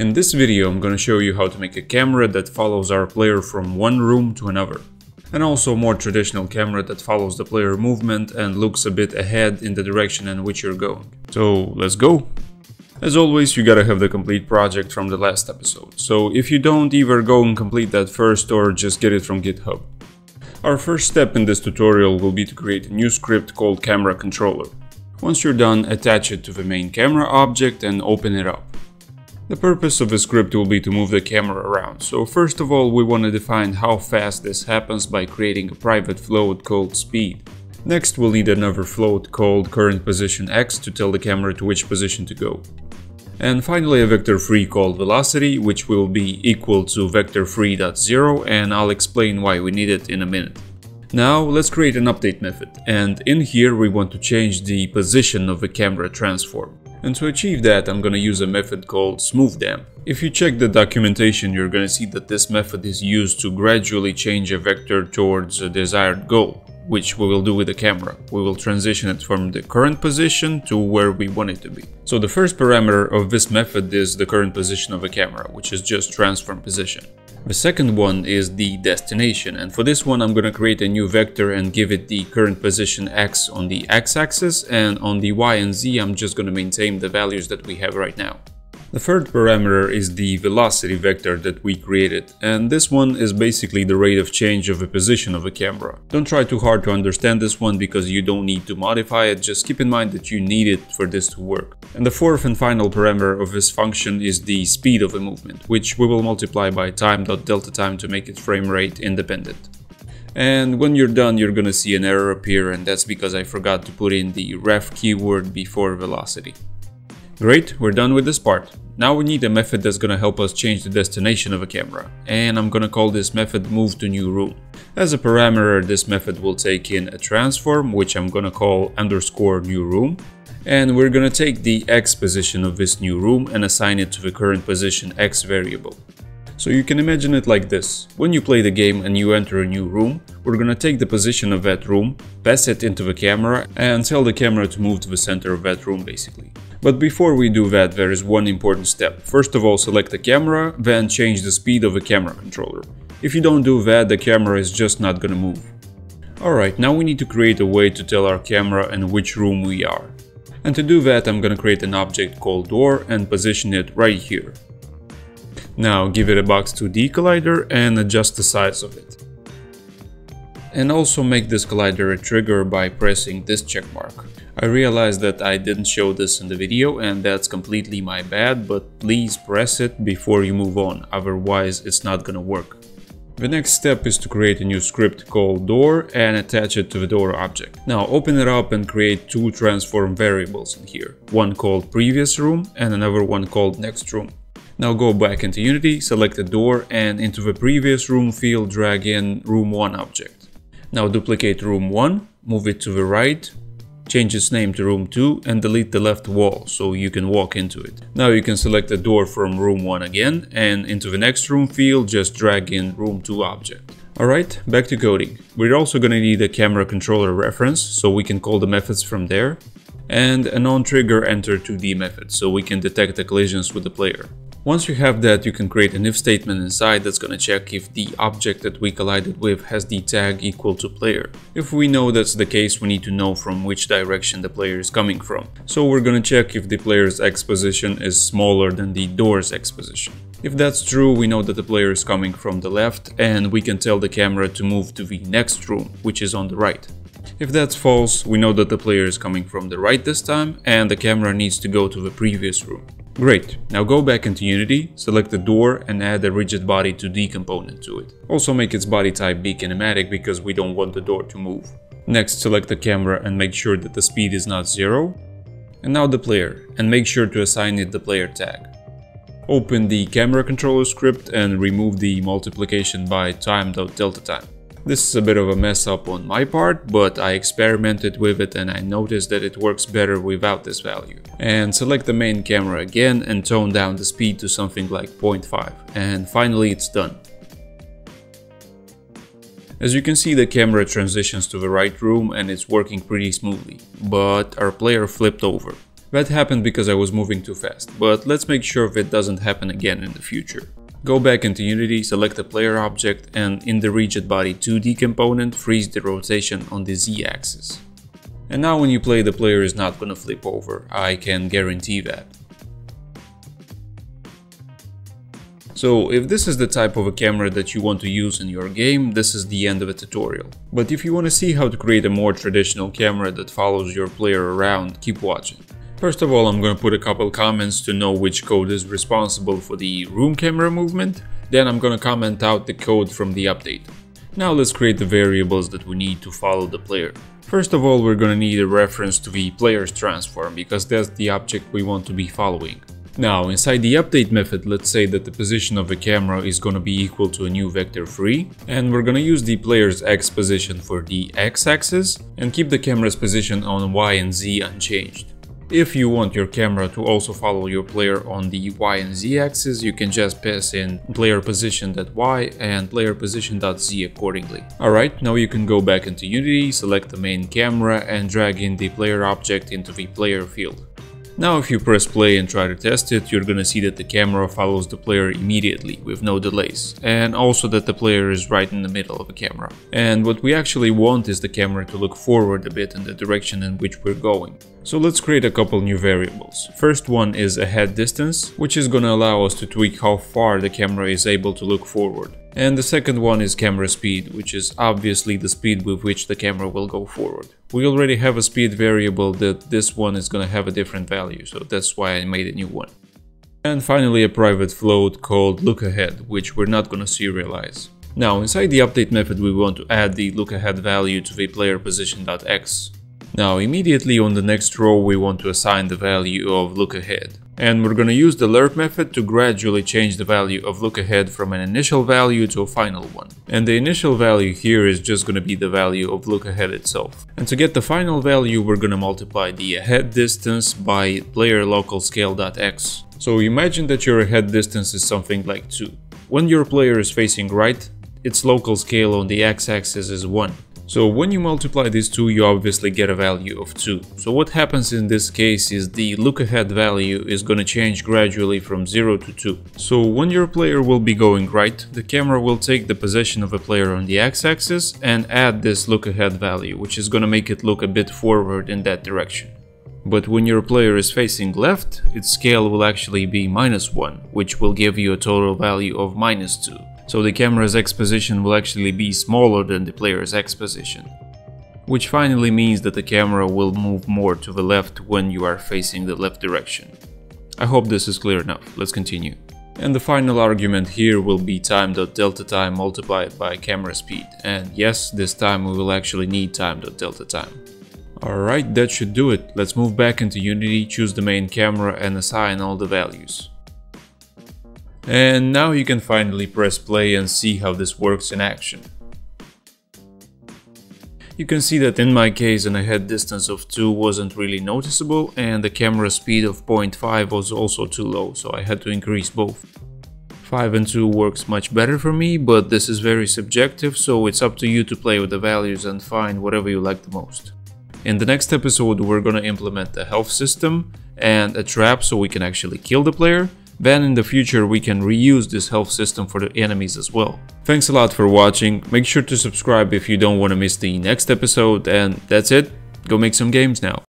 In this video, I'm gonna show you how to make a camera that follows our player from one room to another. And also a more traditional camera that follows the player movement and looks a bit ahead in the direction in which you're going. So let's go! As always, you gotta have the complete project from the last episode, so if you don't, either go and complete that first or just get it from GitHub. Our first step in this tutorial will be to create a new script called Camera Controller. Once you're done, attach it to the main camera object and open it up. The purpose of the script will be to move the camera around, so first of all we want to define how fast this happens by creating a private float called Speed. Next we'll need another float called Current Position X to tell the camera to which position to go. And finally a vector3 called velocity, which will be equal to vector3.0, and I'll explain why we need it in a minute. Now let's create an update method, and in here we want to change the position of the camera transform. And to achieve that I'm gonna use a method called smoothDamp. If you check the documentation you're gonna see that this method is used to gradually change a vector towards a desired goal, which we will do with the camera. We will transition it from the current position to where we want it to be. So the first parameter of this method is the current position of a camera, which is just transform position. The second one is the destination, and for this one I'm gonna create a new vector and give it the current position X on the X-axis, and on the Y and Z I'm just gonna maintain the values that we have right now. The third parameter is the velocity vector that we created, and this one is basically the rate of change of the position of a camera. Don't try too hard to understand this one because you don't need to modify it, just keep in mind that you need it for this to work. And the fourth and final parameter of this function is the speed of the movement, which we will multiply by time.deltaTime to make it frame rate independent. And when you're done, you're gonna see an error appear, and that's because I forgot to put in the ref keyword before velocity. Great, we're done with this part. Now we need a method that's gonna help us change the destination of a camera, and I'm gonna call this method move to new room. As a parameter, this method will take in a transform, which I'm gonna call _new room, and we're gonna take the X position of this new room and assign it to the current position X variable. So you can imagine it like this. When you play the game and you enter a new room, we're gonna take the position of that room, pass it into the camera, and tell the camera to move to the center of that room basically. But before we do that, there is one important step. First of all, select the camera, then change the speed of the camera controller. If you don't do that, the camera is just not gonna move. Alright, now we need to create a way to tell our camera in which room we are. And to do that, I'm gonna create an object called door and position it right here. Now give it a box2D collider and adjust the size of it. And also make this collider a trigger by pressing this checkmark. I realized that I didn't show this in the video and that's completely my bad, but please press it before you move on, otherwise it's not gonna work. The next step is to create a new script called door and attach it to the door object. Now open it up and create two transform variables in here, one called previous room and another one called next room. Now go back into Unity, select the door, and into the previous room field drag in room 1 object. Now duplicate room 1, move it to the right, change its name to room 2 and delete the left wall so you can walk into it. Now you can select a door from room 1 again and into the next room field just drag in room 2 object. Alright, back to coding. We're also gonna need a camera controller reference so we can call the methods from there, and an onTrigger enter2D method so we can detect the collisions with the player. Once you have that, you can create an if statement inside that's gonna check if the object that we collided with has the tag equal to player. If we know that's the case, we need to know from which direction the player is coming from. So we're gonna check if the player's X position is smaller than the door's X position. If that's true, we know that the player is coming from the left and we can tell the camera to move to the next room, which is on the right. If that's false, we know that the player is coming from the right this time and the camera needs to go to the previous room. Great, now go back into Unity, select the door and add a rigid body 2D component to it. Also make its body type be kinematic because we don't want the door to move. Next select the camera and make sure that the speed is not 0. And now the player, and make sure to assign it the player tag. Open the camera controller script and remove the multiplication by time.deltaTime. This is a bit of a mess up on my part, but I experimented with it and I noticed that it works better without this value. And select the main camera again and tone down the speed to something like 0.5. And finally it's done. As you can see, the camera transitions to the right room and it's working pretty smoothly, but our player flipped over. That happened because I was moving too fast, but let's make sure that doesn't happen again in the future. Go back into Unity, select a player object, and in the rigid body 2D component, freeze the rotation on the Z axis. And now when you play, the player is not gonna flip over, I can guarantee that. So if this is the type of a camera that you want to use in your game, this is the end of the tutorial. But if you want to see how to create a more traditional camera that follows your player around, keep watching. First of all, I'm going to put a couple comments to know which code is responsible for the room camera movement, then I'm going to comment out the code from the update. Now let's create the variables that we need to follow the player. First of all, we're going to need a reference to the player's transform, because that's the object we want to be following. Now, inside the update method, let's say that the position of the camera is going to be equal to a new vector 3, and we're going to use the player's X position for the X axis and keep the camera's position on Y and Z unchanged. If you want your camera to also follow your player on the Y and Z axis, you can just pass in player position.y and player position.z accordingly. Alright, now you can go back into Unity, select the main camera and drag in the player object into the player field. Now if you press play and try to test it, you're gonna see that the camera follows the player immediately with no delays, and also that the player is right in the middle of the camera. And what we actually want is the camera to look forward a bit in the direction in which we're going. So let's create a couple new variables. First one is ahead distance, which is gonna allow us to tweak how far the camera is able to look forward. And the second one is camera speed, which is obviously the speed with which the camera will go forward. We already have a speed variable that this one is going to have a different value, so that's why I made a new one. And finally a private float called look ahead, which we're not going to serialize. Now inside the update method we want to add the look ahead value to the player position.x. Now immediately on the next row we want to assign the value of look ahead. And we're going to use the lerp method to gradually change the value of look ahead from an initial value to a final one. And the initial value here is just going to be the value of look ahead itself. And to get the final value, we're going to multiply the ahead distance by player local scale.x. So imagine that your ahead distance is something like 2. When your player is facing right, its local scale on the x-axis is 1. So when you multiply these two, you obviously get a value of 2. So what happens in this case is the look ahead value is going to change gradually from 0 to 2. So when your player will be going right, the camera will take the position of a player on the x-axis and add this look ahead value, which is going to make it look a bit forward in that direction. But when your player is facing left, its scale will actually be -1, which will give you a total value of -2. So the camera's X position will actually be smaller than the player's X position. Which finally means that the camera will move more to the left when you are facing the left direction. I hope this is clear enough, let's continue. And the final argument here will be time.delta time multiplied by camera speed. And yes, this time we will actually need time.delta time. Alright, that should do it. Let's move back into Unity, choose the main camera and assign all the values. And now you can finally press play and see how this works in action. You can see that in my case an ahead distance of 2 wasn't really noticeable and the camera speed of 0.5 was also too low, so I had to increase both. 5 and 2 works much better for me, but this is very subjective, so it's up to you to play with the values and find whatever you like the most. In the next episode we're gonna implement a health system and a trap so we can actually kill the player. Then in the future we can reuse this health system for the enemies as well. Thanks a lot for watching, make sure to subscribe if you don't want to miss the next episode, and that's it, go make some games now.